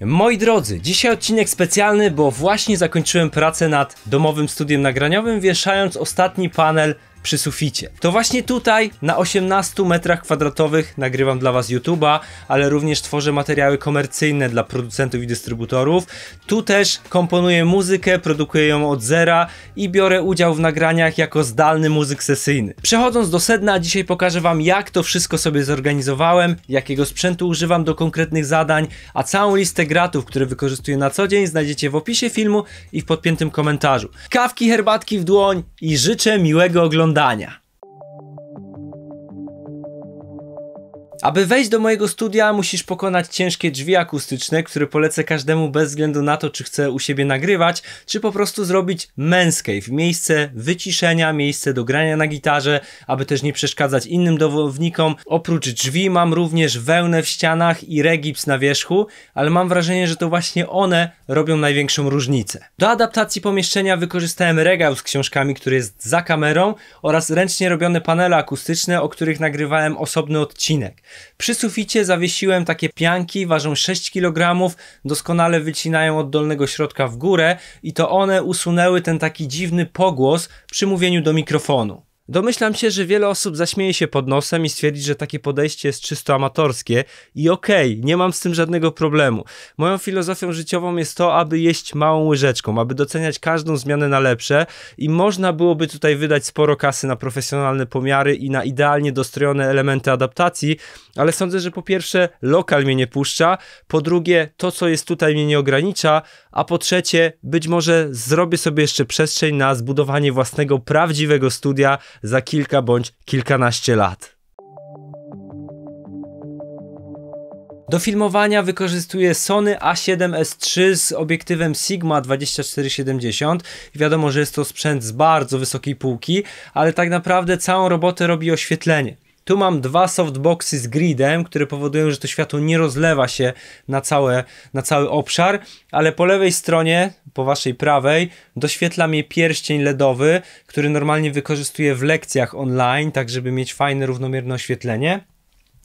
Moi drodzy, dzisiaj odcinek specjalny, bo właśnie zakończyłem pracę nad domowym studiem nagraniowym, wieszając ostatni panel przy suficie. To właśnie tutaj na 18 metrach kwadratowych nagrywam dla was YouTube'a, ale również tworzę materiały komercyjne dla producentów i dystrybutorów. Tu też komponuję muzykę, produkuję ją od zera i biorę udział w nagraniach jako zdalny muzyk sesyjny. Przechodząc do sedna, dzisiaj pokażę wam, jak to wszystko sobie zorganizowałem, jakiego sprzętu używam do konkretnych zadań, a całą listę gratów, które wykorzystuję na co dzień, znajdziecie w opisie filmu i w podpiętym komentarzu. Kawki, herbatki w dłoń i życzę miłego oglądania. Aby wejść do mojego studia, musisz pokonać ciężkie drzwi akustyczne, które polecę każdemu bez względu na to, czy chce u siebie nagrywać, czy po prostu zrobić manscave, miejsce wyciszenia, miejsce do grania na gitarze, aby też nie przeszkadzać innym domownikom. Oprócz drzwi mam również wełnę w ścianach i regips na wierzchu, ale mam wrażenie, że to właśnie one robią największą różnicę. Do adaptacji pomieszczenia wykorzystałem regał z książkami, który jest za kamerą, oraz ręcznie robione panele akustyczne, o których nagrywałem osobny odcinek. Przy suficie zawiesiłem takie pianki, ważą 6 kg, doskonale wycinają od dolnego środka w górę i to one usunęły ten taki dziwny pogłos przy mówieniu do mikrofonu. Domyślam się, że wiele osób zaśmieje się pod nosem i stwierdzi, że takie podejście jest czysto amatorskie i okej, nie mam z tym żadnego problemu. Moją filozofią życiową jest to, aby jeść małą łyżeczką, aby doceniać każdą zmianę na lepsze i można byłoby tutaj wydać sporo kasy na profesjonalne pomiary i na idealnie dostrojone elementy adaptacji, ale sądzę, że po pierwsze lokal mnie nie puszcza, po drugie to, co jest tutaj, mnie nie ogranicza, a po trzecie być może zrobię sobie jeszcze przestrzeń na zbudowanie własnego prawdziwego studia za kilka bądź kilkanaście lat. Do filmowania wykorzystuję Sony A7S III z obiektywem Sigma 24-70. Wiadomo, że jest to sprzęt z bardzo wysokiej półki, ale tak naprawdę całą robotę robi oświetlenie. Tu mam dwa softboxy z gridem, które powodują, że to światło nie rozlewa się na cały obszar, ale po lewej stronie, po waszej prawej, doświetla mnie pierścień LEDowy, który normalnie wykorzystuję w lekcjach online, tak żeby mieć fajne, równomierne oświetlenie.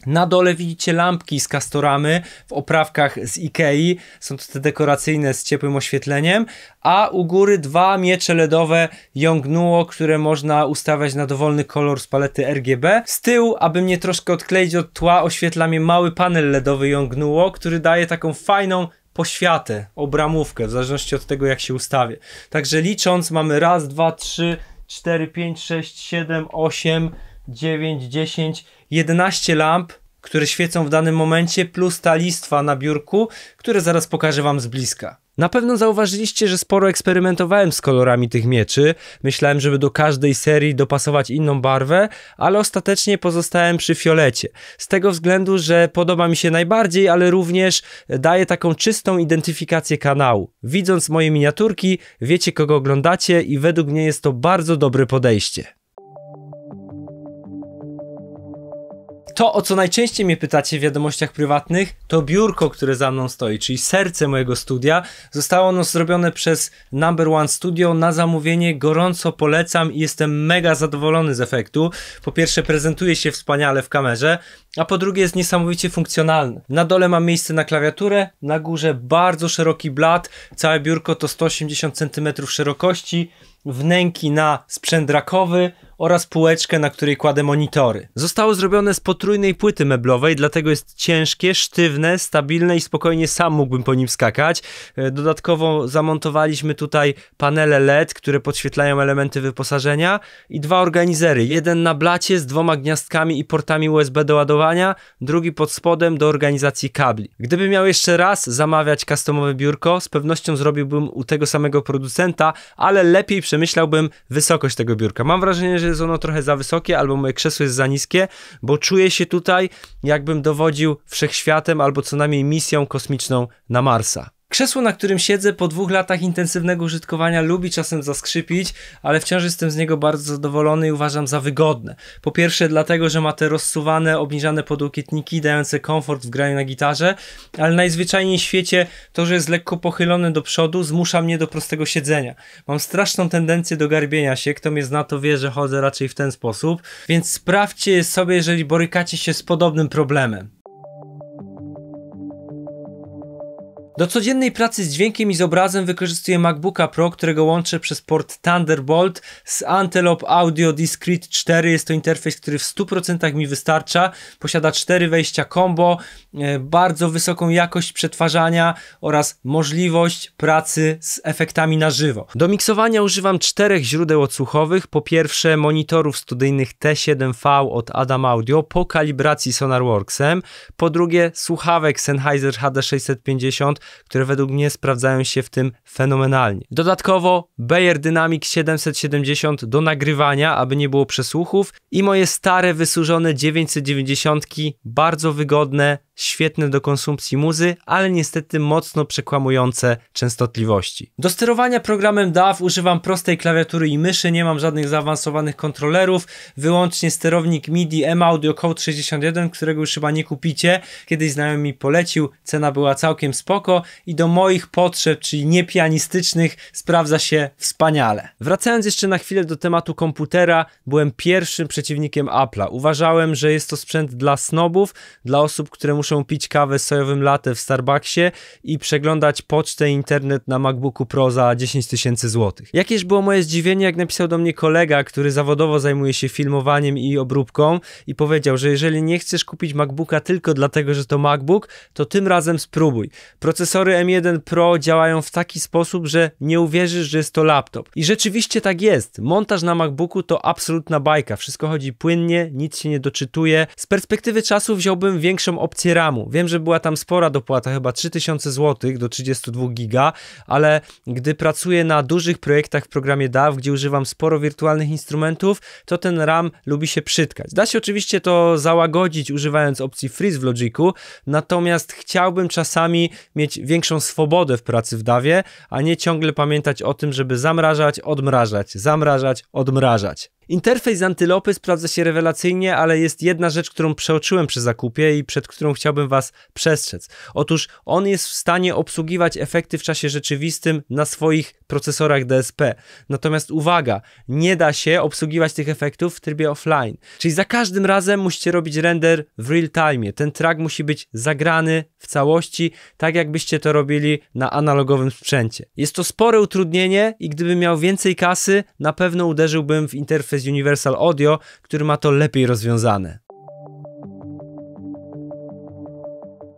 Na dole widzicie lampki z Castoramy w oprawkach z Ikei, są to te dekoracyjne z ciepłym oświetleniem, a u góry dwa miecze LEDowe Yongnuo, które można ustawiać na dowolny kolor z palety RGB. Z tyłu, aby mnie troszkę odkleić od tła, oświetla mnie mały panel LEDowy Yongnuo, który daje taką fajną poświatę, obramówkę, w zależności od tego, jak się ustawię. Także licząc, mamy raz, dwa, trzy, cztery, pięć, sześć, siedem, osiem, 9, 10, 11 lamp, które świecą w danym momencie, plus ta listwa na biurku, które zaraz pokażę wam z bliska. Na pewno zauważyliście, że sporo eksperymentowałem z kolorami tych mieczy. Myślałem, żeby do każdej serii dopasować inną barwę, ale ostatecznie pozostałem przy fiolecie. Z tego względu, że podoba mi się najbardziej, ale również daje taką czystą identyfikację kanału. Widząc moje miniaturki, wiecie, kogo oglądacie i według mnie jest to bardzo dobre podejście. To, o co najczęściej mnie pytacie w wiadomościach prywatnych, to biurko, które za mną stoi, czyli serce mojego studia. Zostało ono zrobione przez Number One Studio na zamówienie, gorąco polecam i jestem mega zadowolony z efektu. Po pierwsze, prezentuje się wspaniale w kamerze, a po drugie jest niesamowicie funkcjonalne. Na dole mam miejsce na klawiaturę, na górze bardzo szeroki blat, całe biurko to 180 cm szerokości, wnęki na sprzęt rakowy oraz półeczkę, na której kładę monitory. Zostało zrobione z potrójnej płyty meblowej, dlatego jest ciężkie, sztywne, stabilne i spokojnie sam mógłbym po nim skakać. Dodatkowo zamontowaliśmy tutaj panele LED, które podświetlają elementy wyposażenia i dwa organizery. Jeden na blacie z dwoma gniazdkami i portami USB do ładowania, drugi pod spodem do organizacji kabli. Gdybym miał jeszcze raz zamawiać customowe biurko, z pewnością zrobiłbym u tego samego producenta, ale lepiej przemyślałbym wysokość tego biurka. Mam wrażenie, że jest ono trochę za wysokie, albo moje krzesło jest za niskie, bo czuję się tutaj, jakbym dowodził wszechświatem, albo co najmniej misją kosmiczną na Marsa. Krzesło, na którym siedzę, po 2 latach intensywnego użytkowania lubi czasem zaskrzypić, ale wciąż jestem z niego bardzo zadowolony i uważam za wygodne. Po pierwsze dlatego, że ma te rozsuwane, obniżane podłokietniki, dające komfort w graniu na gitarze, ale najzwyczajniej w świecie to, że jest lekko pochylone do przodu, zmusza mnie do prostego siedzenia. Mam straszną tendencję do garbienia się, kto mnie zna, to wie, że chodzę raczej w ten sposób, więc sprawdźcie sobie, jeżeli borykacie się z podobnym problemem. Do codziennej pracy z dźwiękiem i z obrazem wykorzystuję MacBooka Pro, którego łączę przez port Thunderbolt z Antelope Audio Discrete 4. Jest to interfejs, który w 100% mi wystarcza. Posiada 4 wejścia combo, bardzo wysoką jakość przetwarzania oraz możliwość pracy z efektami na żywo. Do miksowania używam 4 źródeł odsłuchowych. Po pierwsze monitorów studyjnych T7V od Adam Audio po kalibracji Sonarworksem. Po drugie słuchawek Sennheiser HD 650, które według mnie sprawdzają się w tym fenomenalnie. Dodatkowo Beyerdynamic 770 do nagrywania, aby nie było przesłuchów, i moje stare wysuszone 990, bardzo wygodne, świetne do konsumpcji muzy, ale niestety mocno przekłamujące częstotliwości. Do sterowania programem DAW używam prostej klawiatury i myszy, nie mam żadnych zaawansowanych kontrolerów, wyłącznie sterownik MIDI M-Audio Code 61, którego już chyba nie kupicie. Kiedyś znajomy mi polecił, cena była całkiem spoko i do moich potrzeb, czyli niepianistycznych, sprawdza się wspaniale. Wracając jeszcze na chwilę do tematu komputera, byłem pierwszym przeciwnikiem Apple'a. Uważałem, że jest to sprzęt dla snobów, dla osób, które muszą pić kawę z sojowym latte w Starbucksie i przeglądać pocztę i internet na MacBooku Pro za 10 000 złotych. Jakież było moje zdziwienie, jak napisał do mnie kolega, który zawodowo zajmuje się filmowaniem i obróbką, i powiedział, że jeżeli nie chcesz kupić MacBooka tylko dlatego, że to MacBook, to tym razem spróbuj. Procesory M1 Pro działają w taki sposób, że nie uwierzysz, że jest to laptop. I rzeczywiście tak jest. Montaż na MacBooku to absolutna bajka. Wszystko chodzi płynnie, nic się nie doczytuje. Z perspektywy czasu wziąłbym większą opcję ramu. Wiem, że była tam spora dopłata, chyba 3000 zł do 32 giga, ale gdy pracuję na dużych projektach w programie DAW, gdzie używam sporo wirtualnych instrumentów, to ten RAM lubi się przytkać. Da się oczywiście to załagodzić, używając opcji Freeze w Logicu, natomiast chciałbym czasami mieć większą swobodę w pracy w DAW-ie, a nie ciągle pamiętać o tym, żeby zamrażać, odmrażać, zamrażać, odmrażać. Interfejs Antylopy sprawdza się rewelacyjnie, ale jest jedna rzecz, którą przeoczyłem przy zakupie i przed którą chciałbym Was przestrzec. Otóż on jest w stanie obsługiwać efekty w czasie rzeczywistym na swoich procesorach DSP. Natomiast uwaga, nie da się obsługiwać tych efektów w trybie offline. Czyli za każdym razem musicie robić render w real time. Ten track musi być zagrany w całości, tak jakbyście to robili na analogowym sprzęcie. Jest to spore utrudnienie i gdybym miał więcej kasy, na pewno uderzyłbym w interfejs Universal Audio, który ma to lepiej rozwiązane.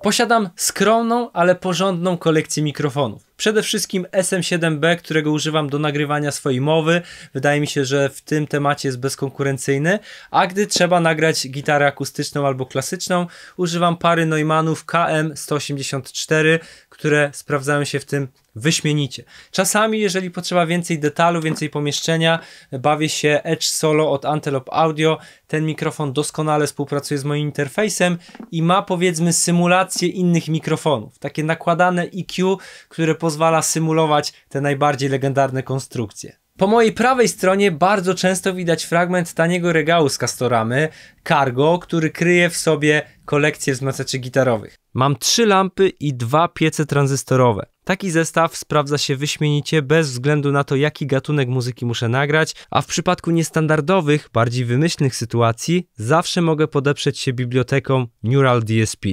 Posiadam skromną, ale porządną kolekcję mikrofonów. Przede wszystkim SM7B, którego używam do nagrywania swojej mowy. Wydaje mi się, że w tym temacie jest bezkonkurencyjny. A gdy trzeba nagrać gitarę akustyczną albo klasyczną, używam pary Neumannów KM184, które sprawdzają się w tym wyśmienicie. Czasami, jeżeli potrzeba więcej detalu, więcej pomieszczenia, bawię się Edge Solo od Antelope Audio. Ten mikrofon doskonale współpracuje z moim interfejsem i ma, powiedzmy, symulację innych mikrofonów. Takie nakładane EQ, które pozwala symulować te najbardziej legendarne konstrukcje. Po mojej prawej stronie bardzo często widać fragment taniego regału z Castoramy, Cargo, który kryje w sobie kolekcję wzmacniaczy gitarowych. Mam 3 lampy i 2 piece tranzystorowe. Taki zestaw sprawdza się wyśmienicie bez względu na to, jaki gatunek muzyki muszę nagrać, a w przypadku niestandardowych, bardziej wymyślnych sytuacji zawsze mogę podeprzeć się biblioteką Neural DSP.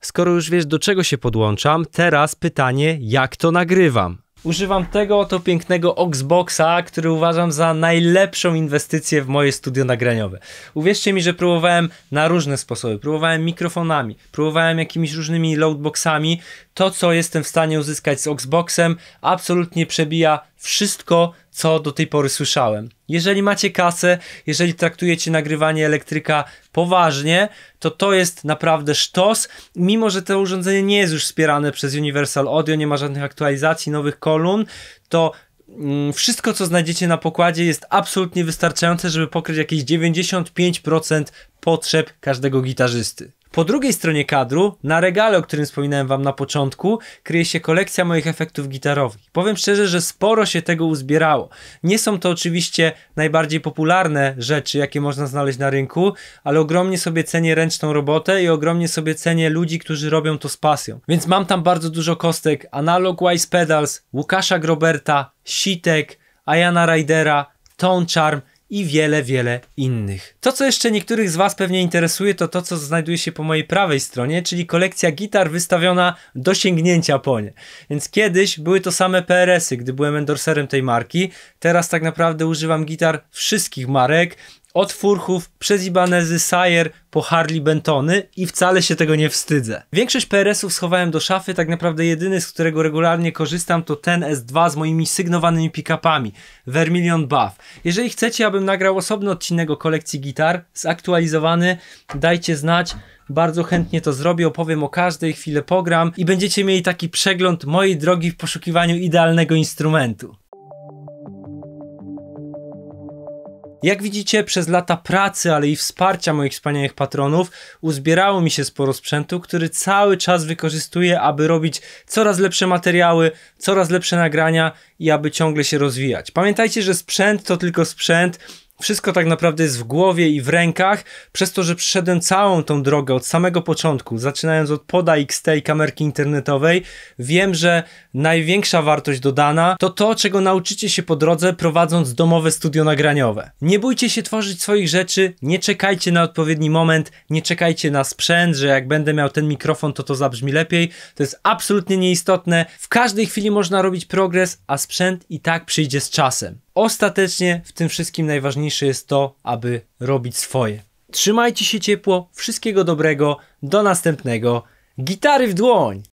Skoro już wiesz, do czego się podłączam, teraz pytanie, jak to nagrywam? Używam tego oto pięknego Oxboxa, który uważam za najlepszą inwestycję w moje studio nagraniowe. Uwierzcie mi, że próbowałem na różne sposoby. Próbowałem mikrofonami, próbowałem jakimiś różnymi loadboxami. To, co jestem w stanie uzyskać z Oxboxem, absolutnie przebija wszystko, co do tej pory słyszałem. Jeżeli macie kasę, jeżeli traktujecie nagrywanie elektryka poważnie, to to jest naprawdę sztos. Mimo że to urządzenie nie jest już wspierane przez Universal Audio, nie ma żadnych aktualizacji, nowych kolumn, to wszystko, co znajdziecie na pokładzie, jest absolutnie wystarczające, żeby pokryć jakieś 95% potrzeb każdego gitarzysty. Po drugiej stronie kadru, na regale, o którym wspominałem Wam na początku, kryje się kolekcja moich efektów gitarowych. Powiem szczerze, że sporo się tego uzbierało. Nie są to oczywiście najbardziej popularne rzeczy, jakie można znaleźć na rynku, ale ogromnie sobie cenię ręczną robotę i ogromnie sobie cenię ludzi, którzy robią to z pasją. Więc mam tam bardzo dużo kostek Analog Wise Pedals, Łukasza Groberta, Sitek, Ayana Rydera, Tone Charm i wiele, wiele innych. To, co jeszcze niektórych z Was pewnie interesuje, to to, co znajduje się po mojej prawej stronie, czyli kolekcja gitar wystawiona do sięgnięcia po nie. Więc kiedyś były to same PRS-y, gdy byłem endorserem tej marki. Teraz tak naprawdę używam gitar wszystkich marek, od furchów, przez Ibanezy, Sire, po Harley Bentony i wcale się tego nie wstydzę. Większość PRS-ów schowałem do szafy, tak naprawdę jedyny, z którego regularnie korzystam, to ten S2 z moimi sygnowanymi pick-upami, Vermilion Buff. Jeżeli chcecie, abym nagrał osobny odcinek o kolekcji gitar, zaktualizowany, dajcie znać, bardzo chętnie to zrobię, opowiem o każdej, chwilę pogram i będziecie mieli taki przegląd mojej drogi w poszukiwaniu idealnego instrumentu. Jak widzicie, przez lata pracy, ale i wsparcia moich wspaniałych patronów uzbierało mi się sporo sprzętu, który cały czas wykorzystuję, aby robić coraz lepsze materiały, coraz lepsze nagrania i aby ciągle się rozwijać. Pamiętajcie, że sprzęt to tylko sprzęt, wszystko tak naprawdę jest w głowie i w rękach, przez to, że przeszedłem całą tą drogę od samego początku, zaczynając od poda XT i kamerki internetowej, wiem, że największa wartość dodana to to, czego nauczycie się po drodze, prowadząc domowe studio nagraniowe. Nie bójcie się tworzyć swoich rzeczy, nie czekajcie na odpowiedni moment, nie czekajcie na sprzęt, że jak będę miał ten mikrofon, to zabrzmi lepiej. To jest absolutnie nieistotne, w każdej chwili można robić progres, a sprzęt i tak przyjdzie z czasem. Ostatecznie w tym wszystkim najważniejsze jest to, aby robić swoje. Trzymajcie się ciepło, wszystkiego dobrego, do następnego. Gitary w dłoń!